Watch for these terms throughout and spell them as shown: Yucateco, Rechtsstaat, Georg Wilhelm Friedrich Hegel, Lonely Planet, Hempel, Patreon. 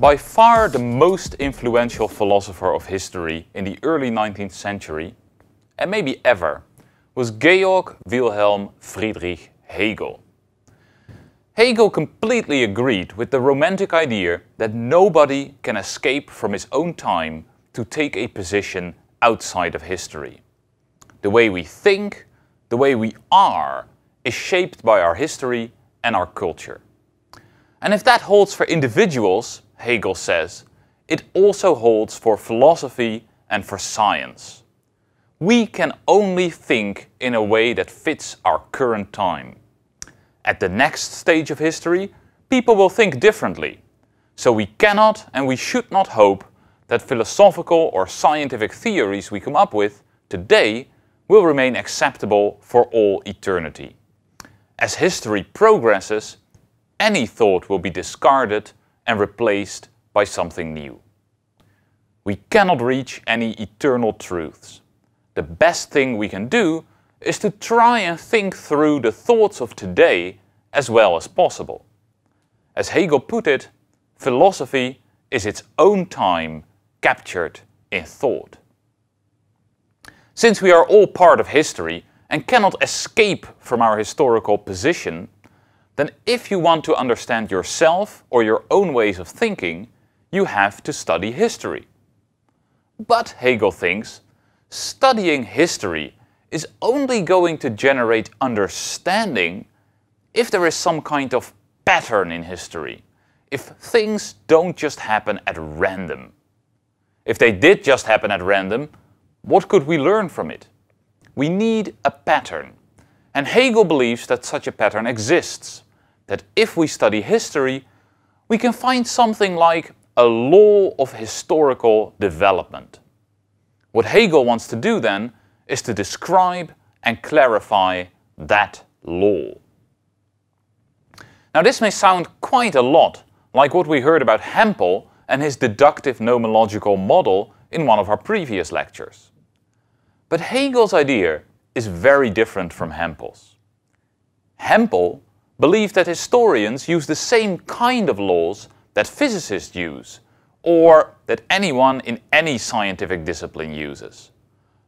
By far the most influential philosopher of history in the early 19th century, and maybe ever, was Georg Wilhelm Friedrich Hegel. Hegel completely agreed with the romantic idea that nobody can escape from his own time to take a position outside of history. The way we think, the way we are, is shaped by our history and our culture. And if that holds for individuals, Hegel says, it also holds for philosophy and for science. We can only think in a way that fits our current time. At the next stage of history, people will think differently. So we cannot and we should not hope that philosophical or scientific theories we come up with today will remain acceptable for all eternity. As history progresses, any thought will be discarded and replaced by something new. We cannot reach any eternal truths. The best thing we can do is to try and think through the thoughts of today as well as possible. As Hegel put it, philosophy is its own time captured in thought. Since we are all part of history and cannot escape from our historical position, then if you want to understand yourself or your own ways of thinking, you have to study history. But, Hegel thinks, studying history is only going to generate understanding if there is some kind of pattern in history, if things don't just happen at random. If they did just happen at random, what could we learn from it? We need a pattern. And Hegel believes that such a pattern exists. That if we study history, we can find something like a law of historical development. What Hegel wants to do then is to describe and clarify that law. Now this may sound quite a lot like what we heard about Hempel and his deductive nomological model in one of our previous lectures. But Hegel's idea is very different from Hempel's. Hempel believed that historians use the same kind of laws that physicists use, or that anyone in any scientific discipline uses.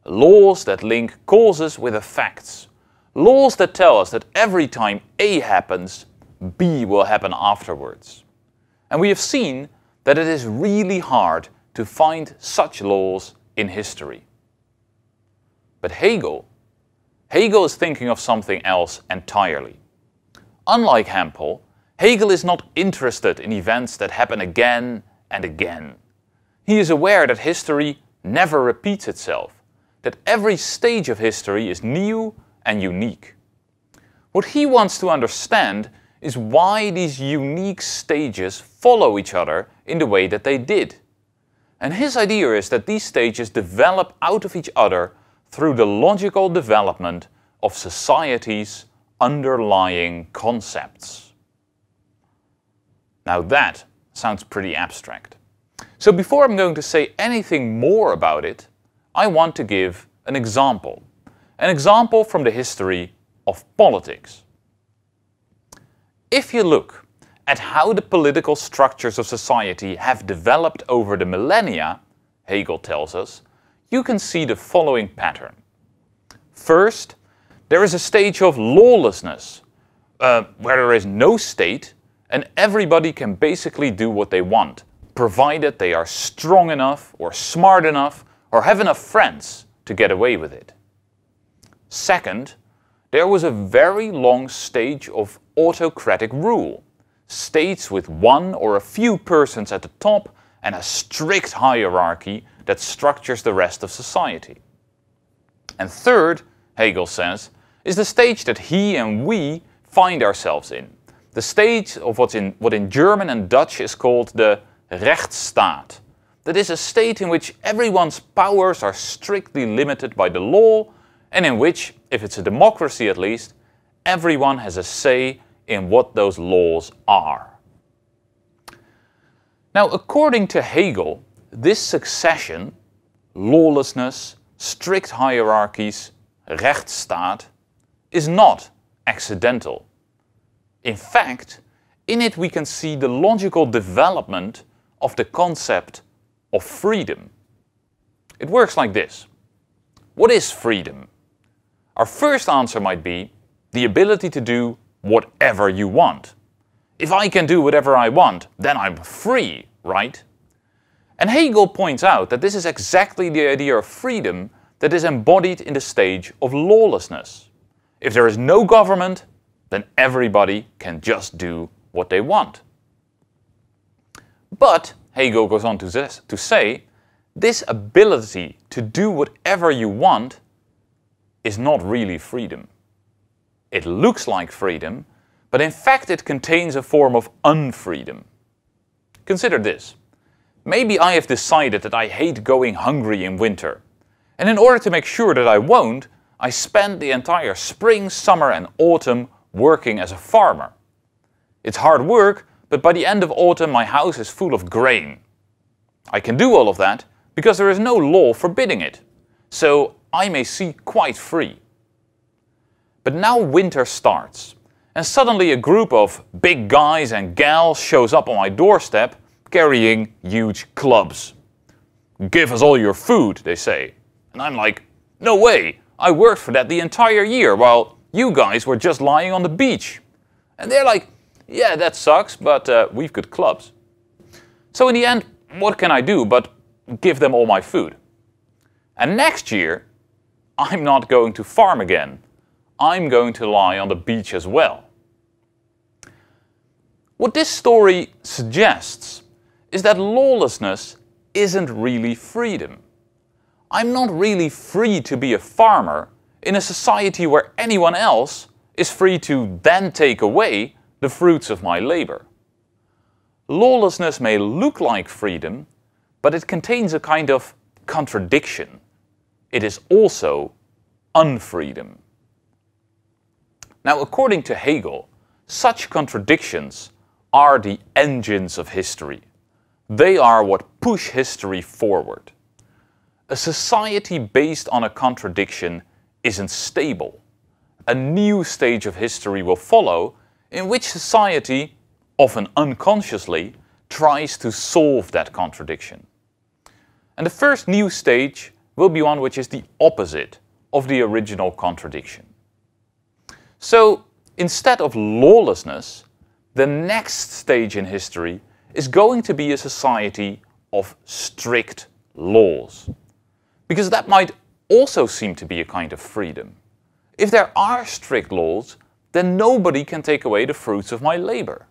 Laws that link causes with effects. Laws that tell us that every time A happens, B will happen afterwards. And we have seen that it is really hard to find such laws in history. But Hegel is thinking of something else entirely. Unlike Hempel, Hegel is not interested in events that happen again and again. He is aware that history never repeats itself, that every stage of history is new and unique. What he wants to understand is why these unique stages follow each other in the way that they did. And his idea is that these stages develop out of each other through the logical development of society's underlying concepts. Now that sounds pretty abstract. So before I'm going to say anything more about it, I want to give an example. An example from the history of politics. If you look at how the political structures of society have developed over the millennia, Hegel tells us, you can see the following pattern. First, there is a stage of lawlessness, where there is no state and everybody can basically do what they want, provided they are strong enough or smart enough or have enough friends to get away with it. Second, there was a very long stage of autocratic rule, states with one or a few persons at the top and a strict hierarchy that structures the rest of society. And third, Hegel says, is the stage that he and we find ourselves in. The stage of what in German and Dutch is called the Rechtsstaat. That is a state in which everyone's powers are strictly limited by the law, and in which, if it's a democracy at least, everyone has a say in what those laws are. Now, according to Hegel, this succession, lawlessness, strict hierarchies, Rechtsstaat, is not accidental. In fact, in it we can see the logical development of the concept of freedom. It works like this. What is freedom? Our first answer might be the ability to do whatever you want. If I can do whatever I want, then I'm free, right? And Hegel points out that this is exactly the idea of freedom that is embodied in the stage of lawlessness. If there is no government, then everybody can just do what they want. But, Hegel goes on to say, this ability to do whatever you want is not really freedom. It looks like freedom, but in fact it contains a form of unfreedom. Consider this. Maybe I have decided that I hate going hungry in winter, and in order to make sure that I won't, I spend the entire spring, summer and autumn working as a farmer. It's hard work, but by the end of autumn my house is full of grain. I can do all of that because there is no law forbidding it, so I may see quite free. But now winter starts, and suddenly a group of big guys and gals shows up on my doorstep carrying huge clubs. "Give us all your food," they say. And I'm like, no way, I worked for that the entire year while you guys were just lying on the beach. And they're like, yeah, that sucks, but we've got clubs. So in the end, what can I do but give them all my food? And next year, I'm not going to farm again. I'm going to lie on the beach as well. What this story suggests is that lawlessness isn't really freedom. I'm not really free to be a farmer in a society where anyone else is free to then take away the fruits of my labor. Lawlessness may look like freedom, but it contains a kind of contradiction. It is also unfreedom. Now, according to Hegel, such contradictions are the engines of history. They are what push history forward. A society based on a contradiction isn't stable. A new stage of history will follow, in which society, often unconsciously, tries to solve that contradiction. And the first new stage will be one which is the opposite of the original contradiction. So, instead of lawlessness, the next stage in history is going to be a society of strict laws. Because that might also seem to be a kind of freedom. If there are strict laws, then nobody can take away the fruits of my labor.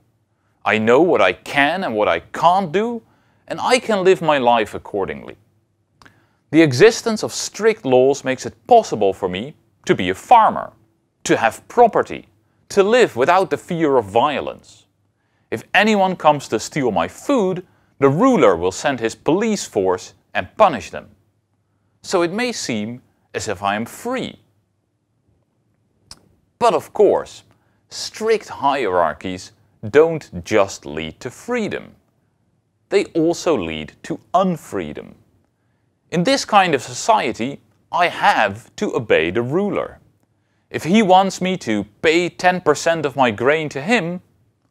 I know what I can and what I can't do, and I can live my life accordingly. The existence of strict laws makes it possible for me to be a farmer, to have property, to live without the fear of violence. If anyone comes to steal my food, the ruler will send his police force and punish them. So it may seem as if I am free. But of course, strict hierarchies don't just lead to freedom. They also lead to unfreedom. In this kind of society, I have to obey the ruler. If he wants me to pay 10% of my grain to him,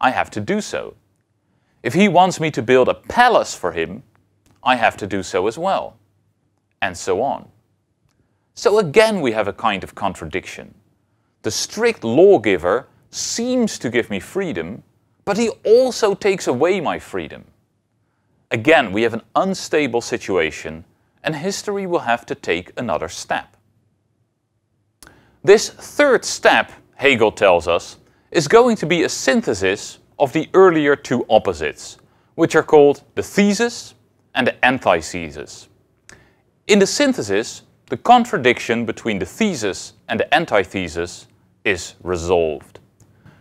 I have to do so. If he wants me to build a palace for him, I have to do so as well. And so on. So again we have a kind of contradiction. The strict lawgiver seems to give me freedom, but he also takes away my freedom. Again, we have an unstable situation, and history will have to take another step. This third step, Hegel tells us, is going to be a synthesis of the earlier two opposites, which are called the thesis and the antithesis. In the synthesis, the contradiction between the thesis and the antithesis is resolved.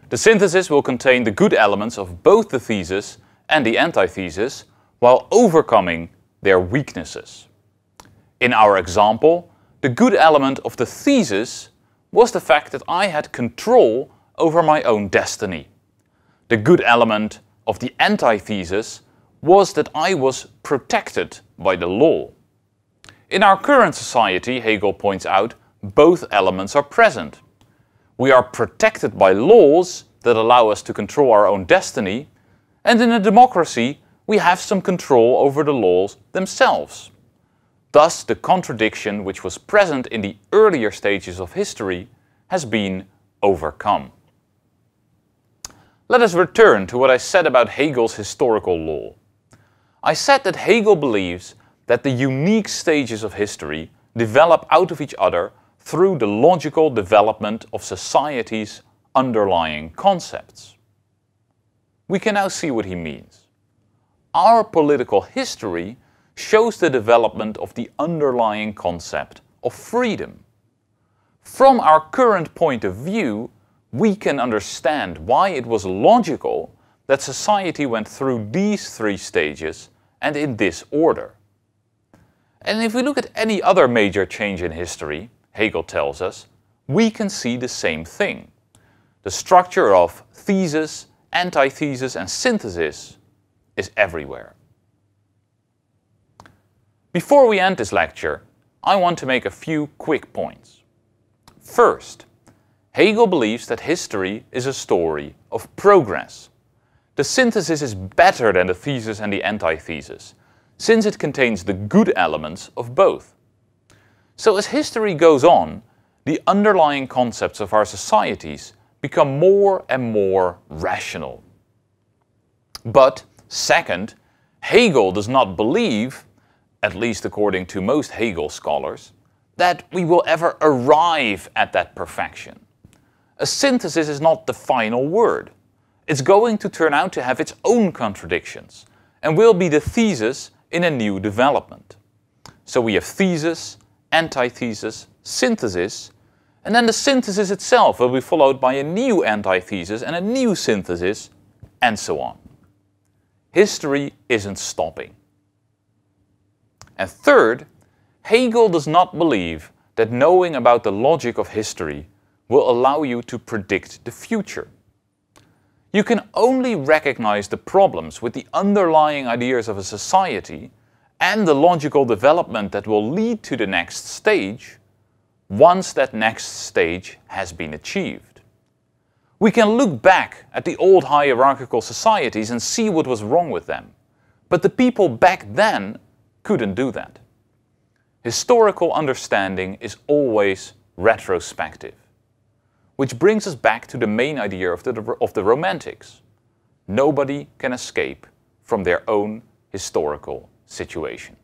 The synthesis will contain the good elements of both the thesis and the antithesis, while overcoming their weaknesses. In our example, the good element of the thesis was the fact that I had control over my own destiny. The good element of the antithesis was that I was protected by the law. In our current society, Hegel points out, both elements are present. We are protected by laws that allow us to control our own destiny, and in a democracy, we have some control over the laws themselves. Thus, the contradiction which was present in the earlier stages of history has been overcome. Let us return to what I said about Hegel's historical law. I said that Hegel believes that the unique stages of history develop out of each other through the logical development of society's underlying concepts. We can now see what he means. Our political history shows the development of the underlying concept of freedom. From our current point of view, we can understand why it was logical that society went through these three stages and in this order. And if we look at any other major change in history, Hegel tells us, we can see the same thing. The structure of thesis, antithesis, and synthesis is everywhere. Before we end this lecture, I want to make a few quick points. First, Hegel believes that history is a story of progress. The synthesis is better than the thesis and the antithesis, since it contains the good elements of both. So as history goes on, the underlying concepts of our societies become more and more rational. But second, Hegel does not believe, at least according to most Hegel scholars, that we will ever arrive at that perfection. A synthesis is not the final word. It's going to turn out to have its own contradictions and will be the thesis in a new development. So we have thesis, antithesis, synthesis, and then the synthesis itself will be followed by a new antithesis and a new synthesis, and so on. History isn't stopping. And third, Hegel does not believe that knowing about the logic of history will allow you to predict the future. You can only recognize the problems with the underlying ideas of a society and the logical development that will lead to the next stage once that next stage has been achieved. We can look back at the old hierarchical societies and see what was wrong with them, but the people back then couldn't do that. Historical understanding is always retrospective. Which brings us back to the main idea of the Romantics. Nobody can escape from their own historical situation.